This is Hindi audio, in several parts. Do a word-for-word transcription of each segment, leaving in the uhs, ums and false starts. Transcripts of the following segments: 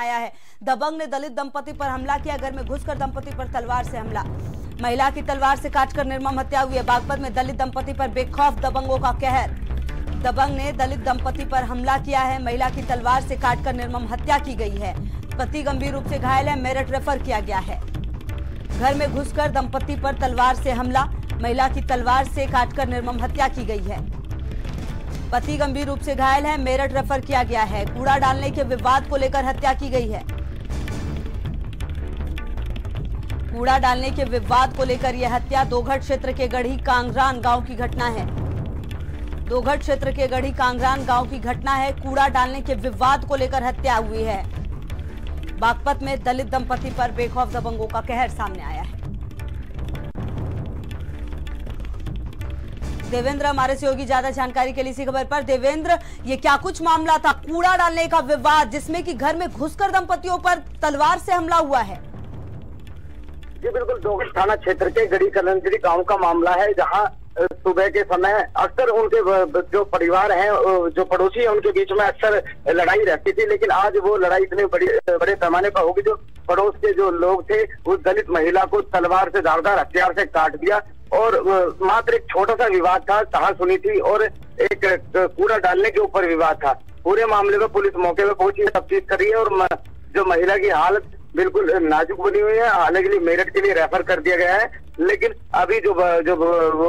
आया है। दबंग ने दलित दंपति पर हमला किया, घर में घुसकर दंपति पर तलवार से हमला, महिला की तलवार से काटकर निर्मम हत्या हुई है। बागपत में दलित दंपति पर बेखौफ दबंगों का कहर। दबंग ने दलित दंपति पर हमला किया है, महिला की तलवार से काटकर निर्मम हत्या की गई है। पति गंभीर रूप से घायल है, मेरठ रेफर किया गया है। घर में घुसकर दंपति पर तलवार से हमला, महिला की तलवार से काटकर निर्मम हत्या की गई है। पति गंभीर रूप से घायल है, मेरठ रेफर किया गया है। कूड़ा डालने के विवाद को लेकर हत्या की गई है। कूड़ा डालने के विवाद को लेकर यह हत्या दोघट क्षेत्र के गढ़ी कांगरान गांव की घटना है। दोघट क्षेत्र के गढ़ी कांगरान गांव की घटना है। कूड़ा डालने के विवाद को लेकर हत्या हुई है। बागपत में दलित दंपति पर बेखौफ दबंगों का कहर सामने आया है। देवेंद्र हमारे सहयोगी ज्यादा जानकारी के लिए इसी खबर पर। देवेंद्र, ये क्या कुछ मामला था? कूड़ा डालने का विवाद जिसमें कि घर में घुसकर दंपतियों पर तलवार से हमला हुआ है। जी बिल्कुल, दोघट थाना क्षेत्र के गढ़ी कलंजरी गांव का मामला है, जहां सुबह के समय अक्सर उनके जो परिवार हैं, जो पड़ोसी हैं, उनके बीच में अक्सर लड़ाई रहती थी। लेकिन आज वो लड़ाई इतने बड़ी बड़े पैमाने पर होगी, जो पड़ोस के जो लोग थे उस दलित महिला को तलवार से, धारदार हथियार से काट दिया। और मात्र एक छोटा सा विवाद था, कहासुनी थी, और एक कूड़ा डालने के ऊपर विवाद था। पूरे मामले में पुलिस मौके पर पहुंची, सब चीज कर रही है। और जो महिला की हालत बिल्कुल नाजुक बनी हुई है, हालांकि लिए मेरठ के लिए रेफर कर दिया गया है। लेकिन अभी जो जो वो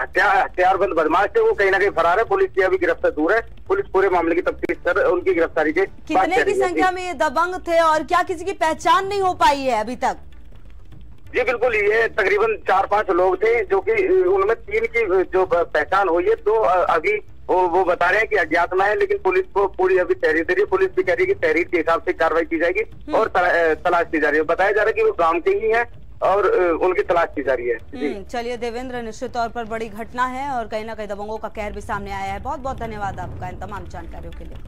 हत्या हथियारबंद बदमाश थे वो कहीं ना कहीं फरार है। पुलिस की अभी गिरफ्तार दूर है, पुलिस पूरे मामले की तफ्तीश कर उनकी गिरफ्तारी के। कितने की संख्या में ये दबंग थे और क्या किसी की पहचान नहीं हो पाई है अभी तक? जी बिल्कुल, ये तकरीबन चार पांच लोग थे, जो कि उनमें तीन की जो पहचान हुई है। तो अभी वो, वो बता रहे हैं कि अज्ञातनामा है, लेकिन पुलिस को पूरी अभी तहरीर दे रही है। पुलिस भी कह रही है कि तहरीर के हिसाब से कार्रवाई की जाएगी और तला, तलाश की जा रही है। बताया जा रहा है कि वो गांव के ही हैं और उनकी तलाश की जा रही है। चलिए देवेंद्र, निश्चित तौर पर बड़ी घटना है और कहीं ना कहीं दबंगों का कहर भी सामने आया है। बहुत बहुत धन्यवाद आपका इन तमाम जानकारियों के लिए।